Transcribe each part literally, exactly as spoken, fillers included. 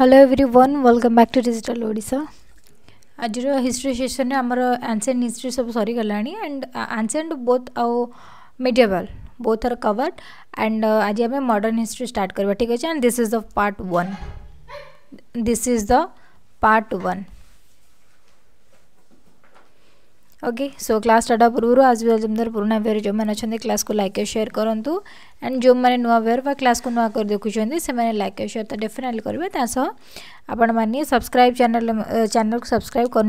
Hello everyone welcome back to digital Odisha आज history session आमर ancient history सब सरी गला एंड एंशिएंट बोथ आउ medieval both are covered and आज आम मॉडर्न हिस्ट्री स्टार्ट करवा ठीक अच्छे and this is the part one this is the part one okay so class start पूर्व आज जमीदार पुराना वेयर जो मैंने अच्छा क्लास को लाइक शेयर करूँ एंड जो मैंने नुआ वेयर व क्लास को नुआ कर देखुं से मैंने लाइक शेयर तो डेफिनेटली करेंगे आपण मैंने सब्सक्राइब चैनल चैनल को सब्सक्राइब कर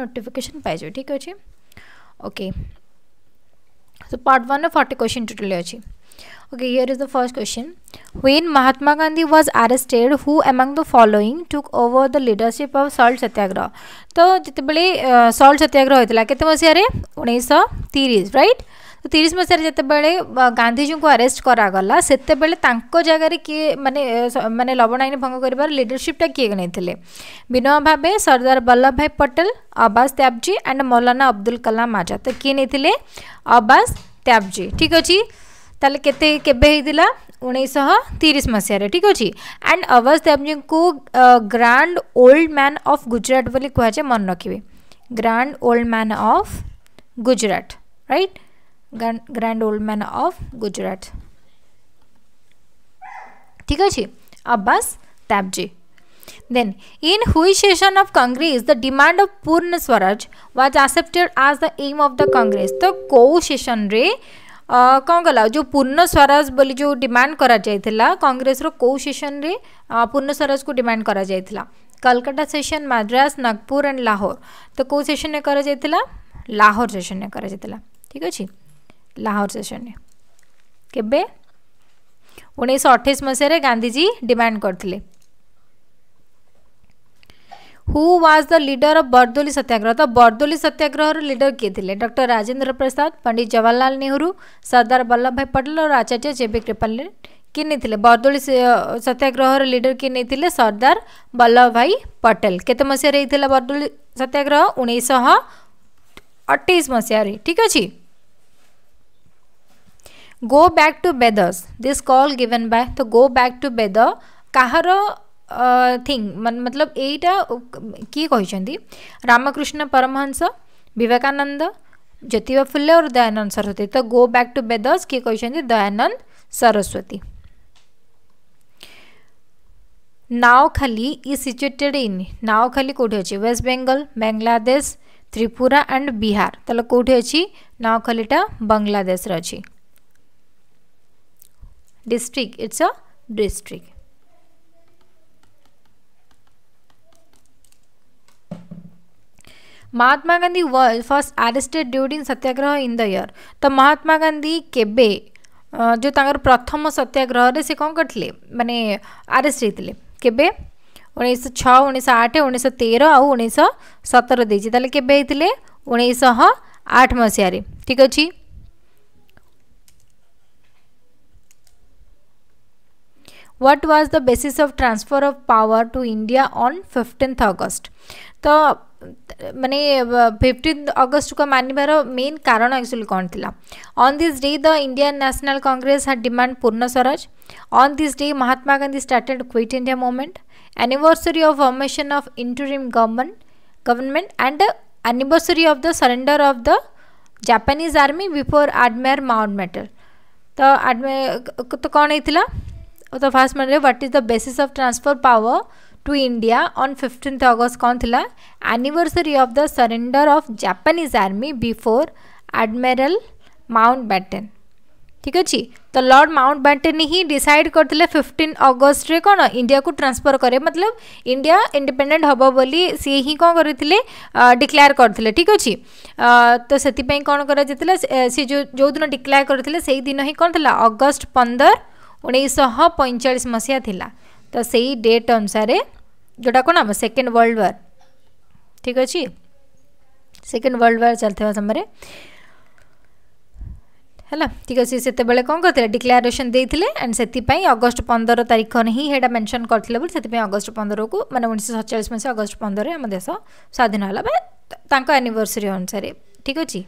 नोटिफिकेशन पाइज ठीक अच्छे okay so part one forty question totally अच्छी Okay, here is the first question. When Mahatma Gandhi was arrested, who among the following took over the leadership of Salt Satyagraha? So, jitebele Salt Satyagraha hoitila kete masiyare nineteen thirty, right? So thirty masiyare jitebele Gandhi ji ko arrest kara gala, setebele tanko jaga re ki mane mane Laban Ain bhang karibar leadership ta kiye ganithile. Vinoba Bhave, Sardar Vallabhbhai Patel, Abbas Tyabji and Maulana Abdul Kalam Azad. So kiye nithile Abbas Tyabji. ठीक अछि ताले केते केबे हिदिला nineteen thirty मसिया रे ठीक अछि and Abbas Tyabji को grand old man of Gujarat बोली कहै छै मन रखिबे grand old man of Gujarat right grand old man of Gujarat ठीक अछि अब्बास त्याबजी देन इन हुई session of Congress the demand of Purna Swaraj was accepted as the aim of the Congress तो को सेशन रे कौन गला जो पूर्ण स्वराज बोली जो डिमांड करा जाइथिला कांग्रेस रो को सेशन रे पूर्ण स्वराज को डिमांड करा जाइथिला कलकत्ता सेशन मद्रास नागपुर एंड लाहौर तो को सेशन ने करा जाइथिला लाहौर सेशन ने करा जाइथिला ठीक अछि लाहौर सेशन ने केबे nineteen twenty-eight मसे रे गांधी जी डिमांड करथिले who was the leader of Bardoli Satyagraha तो बर्दोली सत्याग्रह रो लीडर किए थे डॉक्टर राजेंद्र प्रसाद पंडित जवाहरलाल नेहरू सरदार वल्लभ भाई पटेल और आचार्य जेबी कृपल किए नहीं बर्दोली सत्याग्रह रो लीडर किए नहीं सरदार वल्लभ भाई पटेल केते मसीह रे थिला बर्दोली सत्याग्रह nineteen twenty-eight मसीह रे ठीक अछि go back to Vedas this call given by तो गो बैक टू वेद कहार थिंग मतलब एटा किए कहते रामकृष्ण परमहंस विवेकानंद ज्योतिराव फुले और दयानंद सरस्वती तो गो बैक टू वेदर्स किए कहते Dayanand Saraswati Noakhali is situated in Noakhali कोठी अछि वेस्ट बेंगल बांग्लादेश त्रिपुरा एंड बिहार तले कोठी अछि नावखालीटा बांग्लादेश रे अछि district it's a district Mahatma Gandhi was first arrested during Satyagraha in the year तो महात्मा गांधी केबे जो तांगर प्रथम सत्याग्रह रे से कौन करथिले माने आरेस्ट हेतिले केबे nineteen oh six nineteen oh eight nineteen thirteen आउ nineteen seventeen देछि ताले केबे हेतिले nineteen oh eight मसिया रे ठीक अछि what was the basis of transfer of power to India on fifteenth August तो माने फिफ्टीन अगस्त को मानिबार मेन कारण एक्चुअली कौन थिला on this day the Indian national Congress had demand Purna Swaraj on this day Mahatma Gandhi started quit India movement anniversary of formation of interim government government and anniversary of the surrender of the Japanese army before Admiral Mountbatten तो Admiral तो कौन होइथिला तो first माने what is the basis of transfer power to India on fifteenth August कौन थिला anniversary of the surrender of Japanese army before Admiral Mountbatten ठीक अछि तो लॉर्ड माउंटबेटन ही डिसाइड करथिले fifteenth August रे कोन इंडिया को ट्रांसफर करे मतलब इंडिया इंडिपेंडेंट हबो बोली से ही कोन करथिले डिक्लेयर करथिले ठीक अछि तो सेति पई कोन करा जेतिले से जो जो दिन डिक्लेयर करथिले सेही दिन ही कोन थिला August fifteenth nineteen forty-five मसिया थिला तो सही डेट अनुसार जोटा कौन हम सेकेंड वर्ल्ड वार ठीक अच्छे सेकेंड वर्ल्ड वार चलता समय है ठीक अच्छे से कौन करते डिक्लेरेसन देते एंड से अगस्ट पंदर तारीख ही हेटा मेंशन करते से अगस्त पंद्रह को माने nineteen forty-seven मसीह अगस्ट पंद्रह आम देश स्वाधीन है एनिवर्सरी अनुसार ठीक अच्छे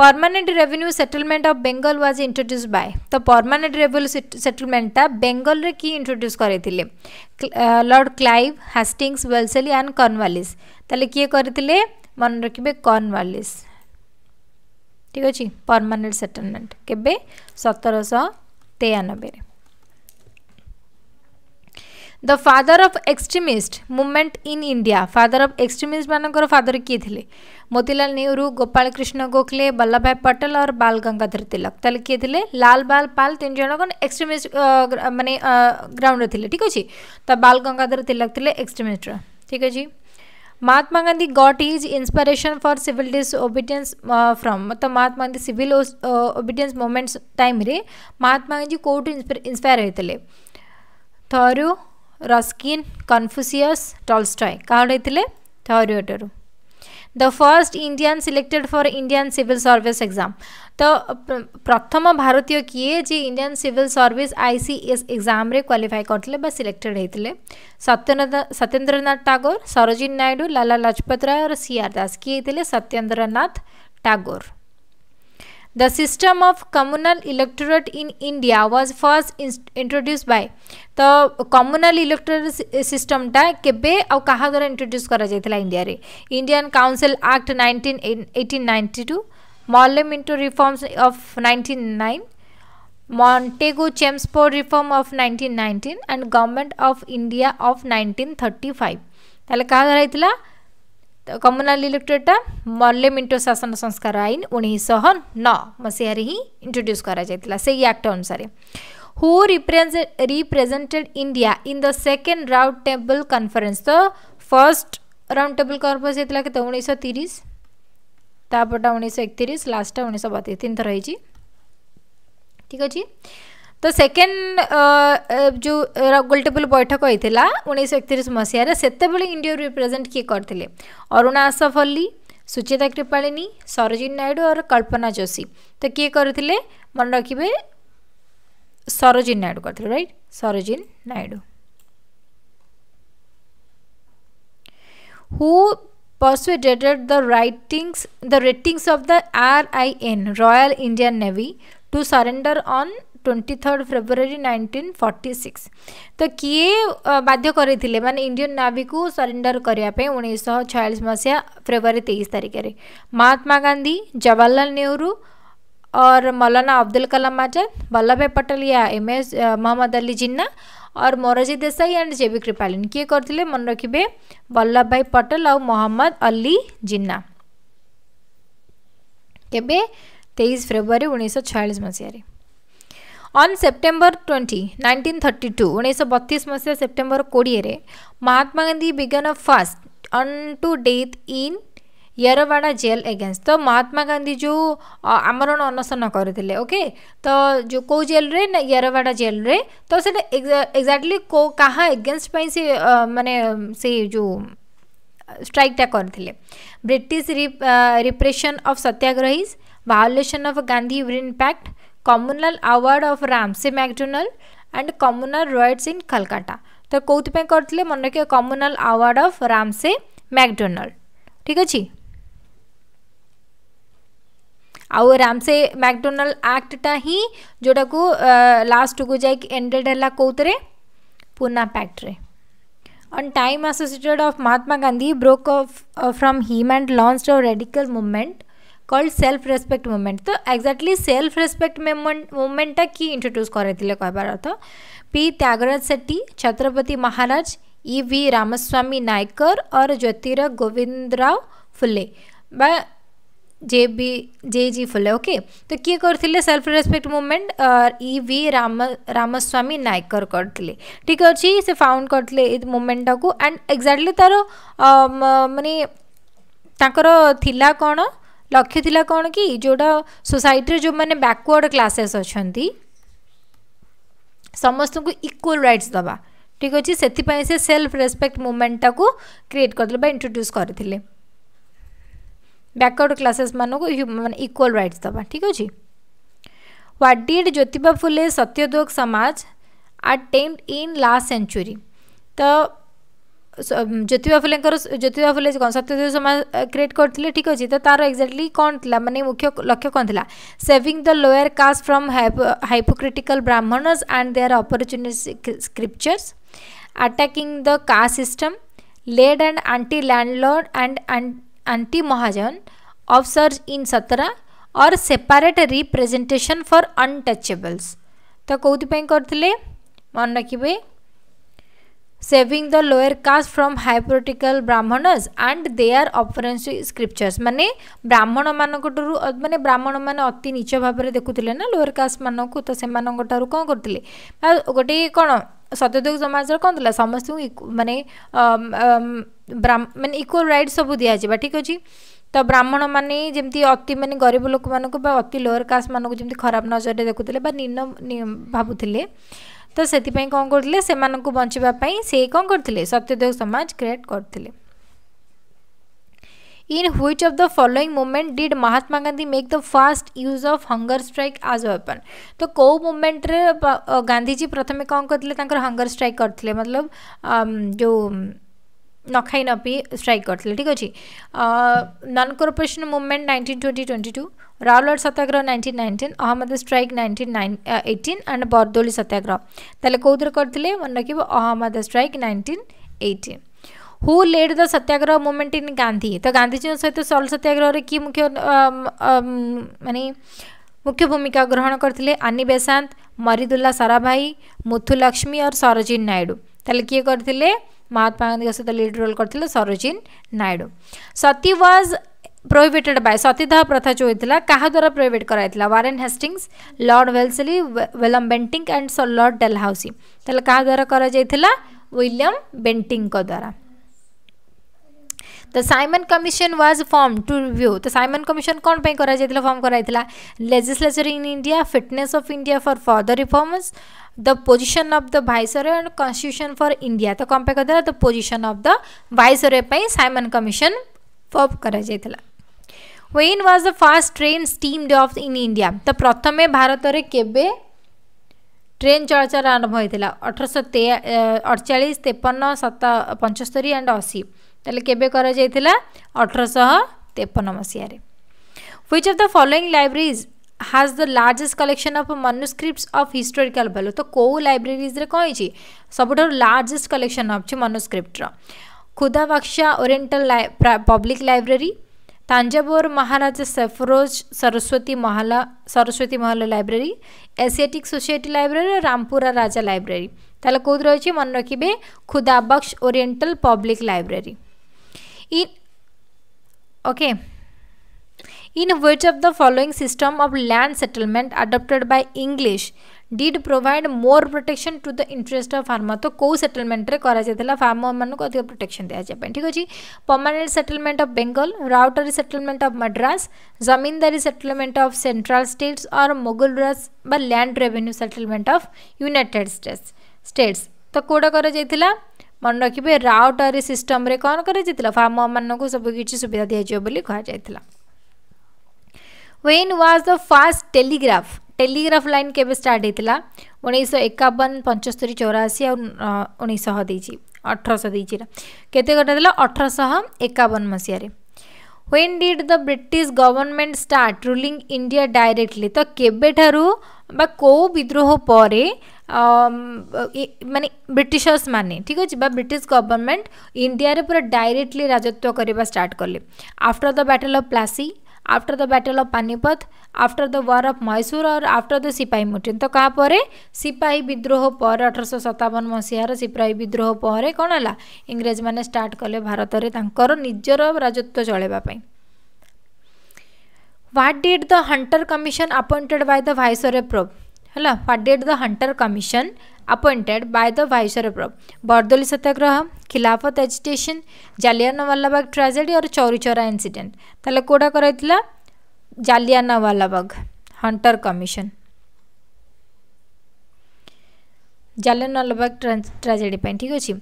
Permanent revenue settlement of Bengal was introduced by the permanent revenue settlement ta Bengal re ki introduce करैथिले Lord Clive Hastings Wellesley and Cornwallis तले किए करैथिले मन रखिबे कॉर्नवालिस ठीक अछि परमानेंट सेटलमेंट केबे सत्रह सौ तिरानबे the father of extremist movement in India father of extremist मानकर फादर किए थिले मोतीलाल नेहरू गोपाल कृष्ण गोखले वल्लभ भाई पटेल और बाल गंगाधर तिलक तले किए थिले लाल बाल पाल तीन जन कोन एक्सट्रीमिस्ट माने ग्राउंड रे थिले ठीक अछि त बाल गंगाधर तिलक थिले एक्सट्रीमिस्ट ठीक अछि Mahatma Gandhi got his inspiration for civil disobedience from मतलब Mahatma Gandhi civil obedience movements time रे महात्मा गांधी कोट इंस्पायर होइतले थरू रस्किन कन्फ्यूशियस टॉल्स्टॉय कहाँ होइतले थरू the first Indian selected for Indian civil service exam तो प्रथम भारतीय किए जे Indian civil service ICS exam रे क्वालिफाई करथिले बा सिलेक्टेड हेतिले सत्येंद्रनाथ टागोर सरोजिनी नायडू लाला लाजपत राय और सी आर दास किए हेतिले Satyendranath Tagore the system of communal electorate in India was first introduce by तो कम्युनल इलेक्टोरेट सिस्टम टा केबे और कहा द्वारा इंट्रोड्यूस करा जायतला इंडिया रे Indian council Act nineteen eighteen ninety two Morley Minto reforms of nineteen o nine Montagu Chelmsford reform of nineteen nineteen and government of India of nineteen thirty five ताले कहा द्वारा हेतला कम्युनल इलेक्टोरेट मॉर्लेमिंटो शासन संस्कार आईन उन्नीस सौ नौ मसीह ही इंट्रोड्यूस करा जायतला से एक्ट अनुसार who represented India in the second round table conference तो फर्स्ट राउंड टेबल कॉन्फ्रेंस होता है उन्नीस सौ तीस तापटा उन्नीस सौ इकतीस लास्टा उन्नीस सौ बत्तीस तीन थर होती ठीक अच्छे तो सेकेंड जो गोलटेबल बैठक होता है उन्नीस सौ इकतीस मसीह से इंडिया रिप्रेजेंट किए करते अरुणा आसफ अल्ली सुचेता कृपाणी सरोजिनी नायडू और कल्पना जोशी तो किए करते मन रखिए सरोजिनी नायडू करते right Sarojini Naidu who persuaded the writings the ratings of the R I N Royal Indian Navy to surrender on twenty-third February nineteen forty-six तो किए बाध्य करथिले माने इंडियन नेवी को सरेंडर करिया पे उन्नीस सौ छियालीस मसिया फरवरी तेईस तारिख रे महात्मा गांधी जवाहरलाल नेहरू और मौलाना अब्दुल कलाम आजाद वल्लभ भाई पटेल या एम एस मोहम्मद अली जिन्ना और मोरारजी देसाई एंड जेबी कृपालिन किए करथिले मन रखिबे वल्लभ भाई पटेल और मोहम्मद अली जिन्ना केबे तेईस फरवरी उन्नीस सौ छियालीस मसिया on September twenty nineteen thirty two उन्नीस सौ बत्तीस मसीहा सेप्टेम्बर बीस रे Mahatma Gandhi began a fast unto death in Yerwada jail against तो महात्मा गांधी जो आमरण अनशन करते ओके तो जो को जेल रे ना येरवाड़ा जेल रे तो से एक्जाक्टली को कहा एगेंस्ट से माने से जो स्ट्राइकटा करते British repression of satyagrahi violation of Gandhi Irwin pact communal award of Ramsay MacDonald and communal rights in Calcutta तो कौतपे करते मन रखिए communal award of Ramsay MacDonald ठीक अच्छे आउ रामसे मैकडोनाल्ड एक्ट टा ही जोटा को लास्ट को जाक एंडेड है कौतरे पूना पैक्ट रे on time associated of Mahatma Gandhi broke off from him and launched a radical movement called self respect movement तो एक्जाक्टली सेल्फ रेस्पेक्ट मूवमेंटा कि इंट्रोड्यूस करते कहबार अर्थ P Thyagaraja Chetty Chhatrapati Maharaj E V Ramaswamy Naicker और ज्योतिराव गोविंदराव फुले बा जे बी जे जी फुले ओके तो किए करथिले self respect movement E V Ram Ramaswamy Naicker करथिले ठीक अछि से फाउंड करथिले इ मूवमेंटा को एंड एक्जाक्टली तार माने ताकर थिला कोन लक्ष्य थिला कोन कि जोड़ा सोसाइटी जो माने बैकवर्ड क्लासेस अछंती समस्त को इक्वल राइट्स दबा ठीक अच्छे से सेल्फ रेस्पेक्ट मूवमेंटा को क्रिएट करते बा इंट्रोड्यूस करते बैकवर्ड क्लासेस मानक मान इक्वल राइट्स दबा ठीक अच्छे व्हाट डिड ज्योतिबा फुले सत्योद्योग Samaj attempt in last century तो ज्योतिबा फुले ज्योतिबा फुले कौन सत्यशोधक समाज क्रिएट करते ठीक अच्छे तो तार एक्जाक्टली कौन था माने मुख्य लक्ष्य कौन था saving the lower caste from hypocritical Brahmanas and their opportunity scriptures attacking the caste system led and anti landlord and anti Mahajan of search in सतरा और सेपरेट रिप्रेजेंटेशन फॉर अनटचेबल्स तो कौपाई करते मन रखिए saving the lower caste from hypocritical Brahmanas and their opportunity scriptures माने ब्राह्मण मान माने ब्राह्मण माने अति नीच भाव में देखुले ना लोअर कास्ट मान को तो से कौन करते गोटे कौन सत्यशोधक समाज कौन था समस्त माने माने इक्वल राइट सब दिया जाए ठीक अच्छे तो ब्राह्मण माने जमती अति माने गरीब लोक मान अति लोअर कास्ट मान जमी खराब नजर में देखुले निम्न भावुले तो से कौन करते से बचाई से कौन करते सत्यशोधक समाज क्रिएट करते in which of the following movement did Mahatma Gandhi make the first use of hunger strike as a weapon तो कौ मूवमेंट रे गांधीजी प्रथम कौन करते हंगर स्ट्राइक करते मतलब जो न खाई न पी स्ट्राइक करते ठीक अच्छे non cooperation movement nineteen twenty two Rowlatt Satyagraha nineteen nineteen Ahmad strike nineteen eighteen and Bardoli सत्याग्रह तेल कौर करते मन रखिए Ahmad strike nineteen eighteen who led the Satyagraha movement in Gandhi तो गांधीजी सहित सल्ट सत्याग्रह रे की मुख्य माने मुख्य भूमिका ग्रहण करते आनी बेसांत मरिदुल्ला साराभाई मुथुलक्ष्मी और सरोजिनी नायडू तेल किए करते महात्मा गांधी सहित लीड रोल करते Sarojini Naidu sati was prohibited by सतीदाह प्रथा जो होता क्या द्वारा प्रोहिबिट कराइला Warren Hastings Lord Wellesley William Bentinck and Lord Dalhousie तेल क्या द्वारा करा जायथिला विलियम बेंटिंक द्वारा the Simon commission was form to review तो साइमन कमिशन कौन पे करा जायथिला फॉर्म कराइला legislature in India fitness of India for further reforms the position of the viceroy and constitution for India तो कौन पे करा the position of the viceroy पे साइमन कमिशन फॉर्म करा जायथिला when was the first train steamed off in India तो प्रथमे भारत रे केबे ट्रेन चलाचल आरंभ होइतिला अठारह सौ अड़तालीस तिरपन पचहत्तर एंड अस्सी तले केबे करा जायतिला अठारह सौ तिरपन मसीह रे which of the following libraries has the largest collection of manuscripts of historical value तो को लाइब्रेरीज रे कोइ छी सबठो लार्जेस्ट कलेक्शन ऑफ छी मनुस्क्रिप्ट रो Khuda Bakhsh oriental public library Thanjavur Maharaja Serfoji Saraswati Mahal Saraswati Mahal library Asiatic society library और रामपुरा राजा लाइब्रेरी ताले कौन रही मन रखिए Khuda Bakhsh oriental public Library in okay in which of the following system of land settlement adopted by English did provide more protection to the interest of farmer तो कौ settlement रे करा जायतिला फार्मर मानक अधिक प्रोटेक्शन दिया जाय ठीक अछि permanent settlement of Bengal ryotwari settlement of Madras zamindari settlement of central states और मुगल राज बा land revenue settlement of United States states तो कोडा करा जायतिला मन रखिबे राउटरी सिस्टम रे कोन करा जायतिला फार्मर मानक सब किछि सुविधा दिया जाय बोली कहा जायतिला when was the first telegraph telegraph line केबे स्टार्ट होता उन्नीस एकावन पंचस्तरी चौराशी आनीस अठरश केटा अठरश एकावन मसीह when did the British government start ruling India directly तो केबे ठारू बा को विद्रोह पर माने ब्रिटिशर्स माने ठीक अच्छे बा ब्रिटिश गवर्नमेंट इंडिया रे पूरा डायरेक्टली राजत्व करने स्टार्ट कले after the battle of Plassey after the battle of Panipat after the war of Mysore और आफ्टर द सिपाही मुठिन तो क्या पर सिपाही विद्रोह पर अठारश सतावन मसीहार सिपाही विद्रोह पर कौन है इंग्रज मैंने स्टार्ट कले भारत में निजर राजत्व चलवाई what did the Hunter commission appointed by the viceroy probe है what did the Hunter commission appointed by the viceroy probe Bardoli Satyagraha Khilafat agitation Jallianwala Bagh tragedy और चौरी चौरा इंसिडेंट ताले कोड़ा कराइतिला Jallianwala Bagh Hunter commission Jallianwala Bagh tragedy पे ठीक अच्छे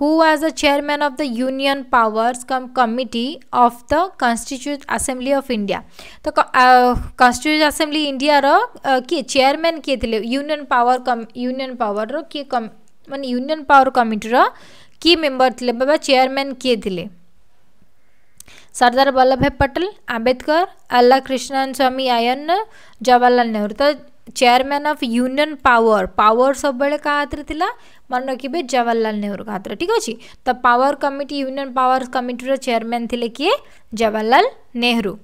who was the chairman of the union powers committee of the constituent assembly of India तो constituent assembly India रो किए चेयरमैन किए यूनियन पावर यूनियन पावर रो किए मान यूनियन पावर कमिटी रा की मेंबर थिले बाबा चेयरमैन किए थिले सरदार वल्लभ भाई पटेल आंबेडकर अल्ला कृष्णन स्वामी आयन्न जवाहरलाल नेहरू तो chairman of union power power सब बेले का हाथ थिला मन रखिए जवाहरलाल नेहरू का हाथ ठीक अच्छे तो power committee union power committee रा चेयरमैन थिले किए Jawaharlal Nehru.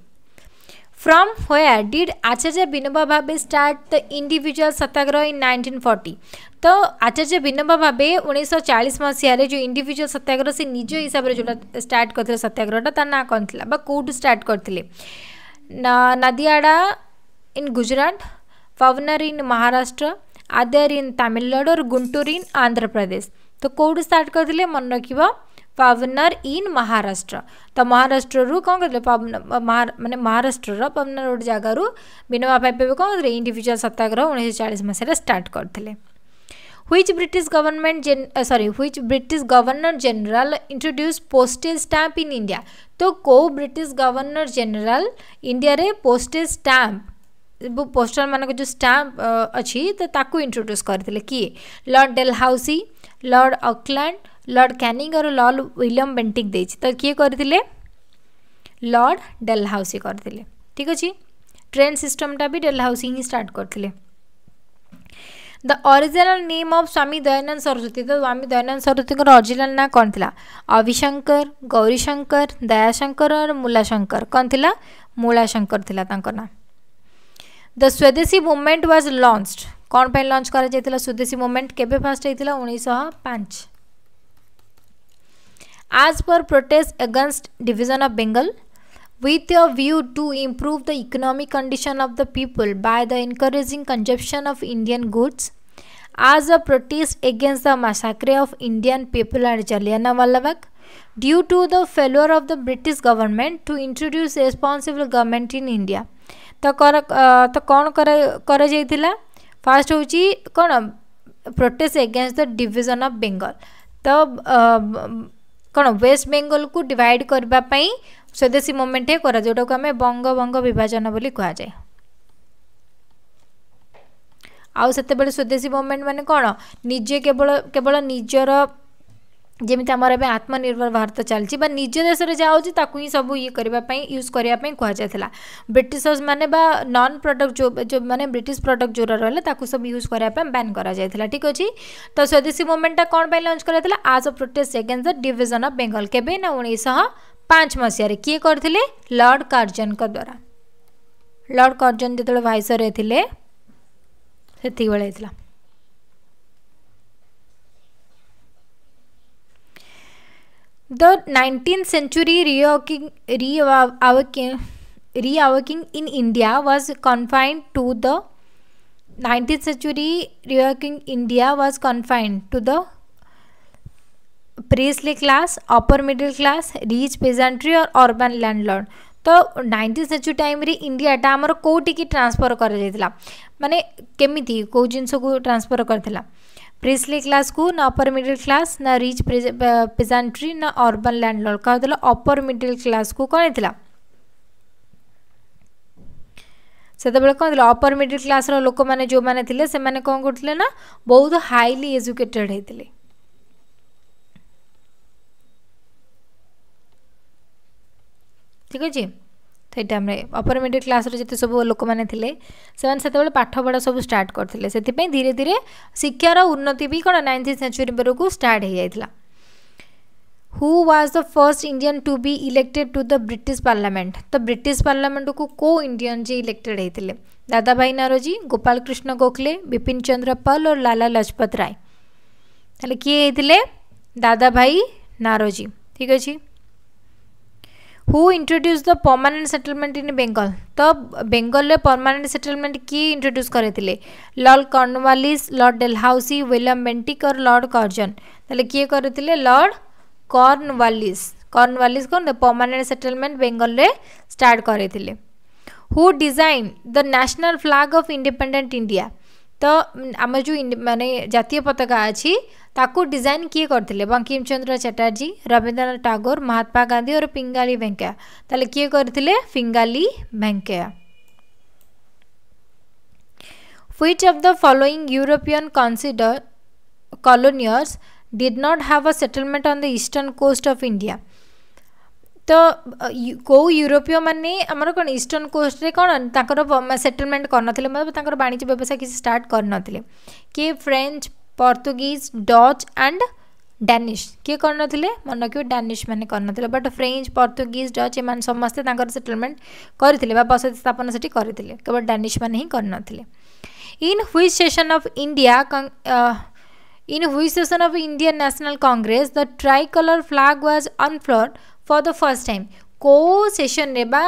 From where did Acharya Vinoba Bhave start the individual satyagraha in nineteen forty? तो Acharya Vinoba Bhave nineteen forty मसीह जो इंडिविजुअल सत्याग्रह से निज हिसाब से जो स्टार्ट करते सत्याग्रह तार ना कौन थी बा कौट स्टार्ट करते नादियाडा इन गुजरात पवनर इन महाराष्ट्र आद्यार इन तमिलनाडु और गुंटूर इन आंध्र प्रदेश तो कौट स्टार्ट करते मन रखा पवनर इन महाराष्ट्र तो महाराष्ट्र रु कौन करते मानने महाराष्ट्र पवनर गोटे जगार विनोबा भावे कौन करते इंडिविजुअल सत्याग्रह उन्नीस चालीस मसीह स्टार्ट करते. Which British government gen uh, sorry which British governor general introduced postage stamp in India? तो को British governor general India रे postage stamp पोस्टर मानक जो स्टाम्प अच्छी तो ताकू इंट्रोड्यूस करते किए Lord Dalhousie Lord Auckland Lord Canning और लॉर्ड विलियम बेंटिक दे तो किए करते लॉर्ड डेलहाउसी करते ठीक अच्छे ट्रेन सिस्टमटा भी डेलहाउसी ही स्टार्ट करते. The original name of Swami Dayanand Saraswati तो स्वामी दयानंद सरस्वती ओरिजिनल ना कौन थी अविशंकर गौरीशंकर दयाशंकर और मूलाशंकर कौन थी मूलाशंकर थिला तांकर ना. द स्वदेशी मूवमेंट वाज लॉन्च्ड कौन पे लॉन्च करा जायतिला स्वदेशी मूवमेंट केबे फास्ट होइतिला उन्नीस सौ पाँच एज पर protest against division of Bengal with a view to improve the economic condition of the people by the encouraging consumption of Indian goods as a protest against the massacre of Indian people at Jallianwala Bagh due to the failure of the British government to introduce responsible government in India तो कर तो कौन कर जाइतिला first होची कौन protest against the division of Bengal तो कौन waste Bengal को डिवाइड करबा पई स्वदेशी मूवमेंट है करा जोटा को हमें बंग बंग विभाजन बोली कहा जाए आउ सेते बेले स्वदेशी मूवमेंट माने कौन निजे केवल केवल निजर जेमती आमर ए आत्मनिर्भर भारत चलती निज देश ही सब ये करने यूज करने कहुला ब्रिटिशर्स माने बा नॉन प्रोडक्ट जो जो माने ब्रिटिश प्रोडक्ट जो रहा सब यूज करने बैन कर ठीक अच्छे तो स्वदेशी मूवमेंटा कौन पर लॉन्च करा आज a protest against the division of Bengal केबे ना उन्नीस पाँच मसीह किए करते लॉर्ड कार्जन द्वारा लॉर्ड कार्जन जो वाइसरॉय थे से the nineteenth century reawakening reawakening in India was confined to the nineteenth century reawakening India was confined to the priestly class upper middle class rich peasantry और urban landlord तो nineteenth century time रे India टा हमर कोठी की transfer कर जायतिला माने केमिति को जिंसो को ट्रांसफर करथिला प्रिस्ली क्लास को ना अपर मिडिल क्लास ना रिच पेजेंट्री ना अर्बन लैंडलॉर्ड कहला अपर मिडिल क्लास को कौन थी से कौन अपर मिडिल क्लास रो लोक मैंने जो मैंने थिले से मैंने कौन करथिले ना बहुत हाईली एजुकेटेड होते ठीक अच्छे तो ये आम अपर मिडिल क्लास जिते सब लोक मैंने से पाठपढ़ा सब स्टार्ट करते से धीरे धीरे शिक्षार उन्नति भी कौन नाइंटीन्थ सेंचुरी बेलू को स्टार्ट हो जाता. Who was the first Indian to be elected to the British parliament तो ब्रिटिश पार्लियामेंट को को इंडियन जी इलेक्टेड होते दादा भाई नौरोजी गोपाल कृष्ण गोखले बिपिन चंद्र पाल और लाला लाजपत राय तेल किए होते दादा भाई नौरोजी ठीक अच्छे. Who introduce the permanent settlement in Bengal तो बेंगल रे परमानेंट सेटलमेंट किए इंट्रोड्यूस करते Lord Cornwallis Lord Dalhousie William Bentinck और लॉर्ड कार्जन तेल किए करते लॉर्ड कॉर्नवालिस कॉर्नवालिस कौन परमानेंट सेटलमेंट बेंगल रे स्टार्ट करते. Who design the national flag of independent India तो आम जो माने जातीय पताका अच्छी ताकू डिजाइन किए करते बंकिम चंद्र चटर्जी रविन्द्रनाथ टागोर महात्मा गांधी और पिंगाली वेंकैया ताले किए करते Pingali Venkaiah. Which of the following European consider coloniers did not have a settlement on the eastern coast of India. तो को यूरोपीय माने हमर कोन ईस्टर्न कोस्ट रे कोन ताकर सेटलमेंट करनथिले मतलब ताकर वाणिज्य व्यवसाय किसी स्टार्ट करनथिले के French Portuguese Dutch and Danish के करनथिले मन के डेनिश माने करनथिले बट फ्रेंच पोर्तुगीज डच मान समस्त ताकर सेटलमेंट करथिले बा बसति स्थापना सेठी करथिले केवल डेनिश माने ही करनथिले. In which session of India in which session of Indian national Congress the tricolour flag was unfurled for the first time. को सेशन रे बा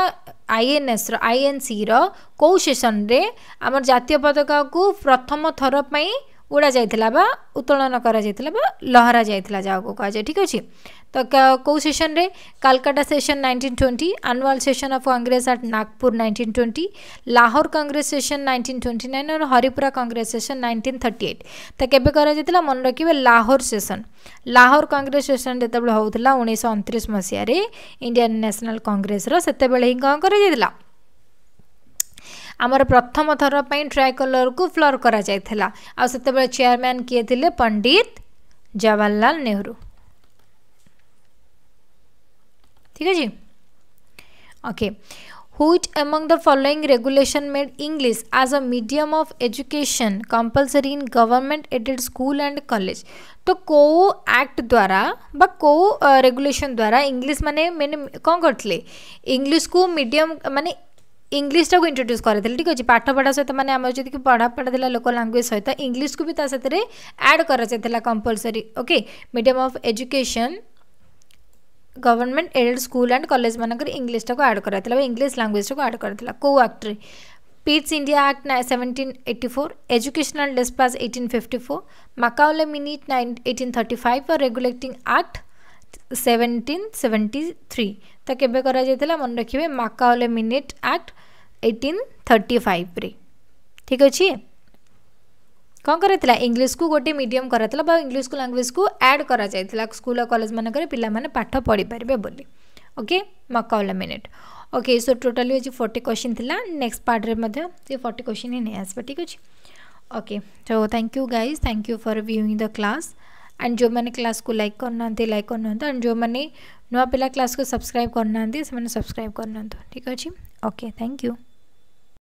आईएनएस रो आईएनसी रो को सेशन रे हमर जातीय पताका को प्रथम थर पई उडा जायतिला बा उत्तोलन करा जायतिला बा लहरा जायतिला जाओ को कह जे ठीक अछि. तो को सेशन रे Calcutta session nineteen twenty, annual session of Congress at Nagpur nineteen twenty, Lahore Congress session nineteen twenty nine और Haripura Congress session nineteen thirty eight. तो केबे करा जायतिला मन रखिबे लाहौर सेशन. लाहौर कांग्रेस सेशन जते बेले होउतला उन्नीस सौ उनतीस मसिया रे इंडियन नेशनल कांग्रेस रो सेते बेले ही का करा जायतिला आमर प्रथम थर पई ट्राइकलर को फ्लोर करा जायतिला आ सेते बेले चेयरमैन किए थिले पंडित जवाहरलाल नेहरू. ठीक है जी. Okay. Which among the following regulation made English as a medium of education compulsory in government aided school and college. तो को एक्ट द्वारा बा को रेगुलेशन द्वारा इंग्लिश माने मैंने कौन करथिले इंग्लिश को मीडियम माने इंग्लिश टाको इंट्रोड्यूस करथिले. ठीक अछि पाठ पढ़ा सहित माने हमर जति कि पढ़ा पढ़ा दिला लोकल लैंग्वेज सहित इंग्लिश को भी ता साथ रे ऐड करा जायतिला compulsory. Okay medium of education government aided school and college मानकर इंग्लिश टाको ऐड कराइतला इंग्लिश लैंग्वेज टाको ऐड कराइतला को एक्ट रे Pitt's India act seventeen eighty four, educational dispatch eighteen fifty four, Macaulay minute eighteen thirty five और regulating act seventeen seventy three. तो केबे करा जायतिला मन रखिबे Macaulay minute act eighteen thirty five रे. ठीक अछि कौन कराइतला इंग्लिश को गोटे मीडियम कराइतला बा इंग्लिश को लैंग्वेज को ऐड करा जायतिला स्कूल और कॉलेज माने करे पिला माने पाठ पढ़ी परबे बोली. Okay Macaulay minute. Okay so totally होची फोर्टी क्वेश्चन थिला. नेक्स्ट पार्ट रे मध्य से फोर्टी क्वेश्चन ही नै आसबा. ठीक अछि. Okay so thank you guys. Thank you for viewing the class and जो माने क्लास को लाइक करनांते लाइक करनांते एंड जो माने नवा पिला क्लास को सब्सक्राइब करनांते से माने सब्सक्राइब करनांते. ठीक अछि. Okay thank you.